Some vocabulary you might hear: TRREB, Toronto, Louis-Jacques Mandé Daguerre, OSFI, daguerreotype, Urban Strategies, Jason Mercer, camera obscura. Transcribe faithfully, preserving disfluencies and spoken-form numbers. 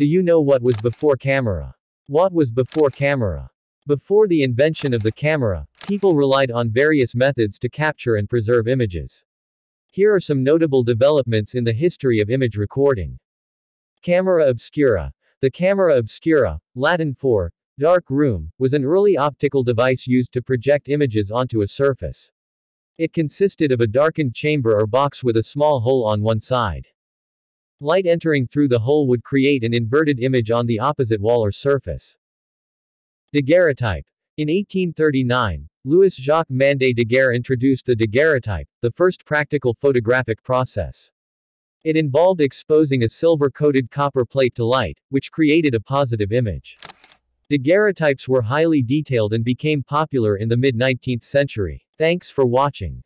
Do you know what was before camera? What was before camera? Before the invention of the camera, people relied on various methods to capture and preserve images. Here are some notable developments in the history of image recording. Camera obscura. The camera obscura, Latin for dark room, was an early optical device used to project images onto a surface. It consisted of a darkened chamber or box with a small hole on one side. Light entering through the hole would create an inverted image on the opposite wall or surface. Daguerreotype. In eighteen thirty-nine, Louis-Jacques Mandé Daguerre introduced the daguerreotype, the first practical photographic process. It involved exposing a silver-coated copper plate to light, which created a positive image. Daguerreotypes were highly detailed and became popular in the mid nineteenth century. Thanks for watching.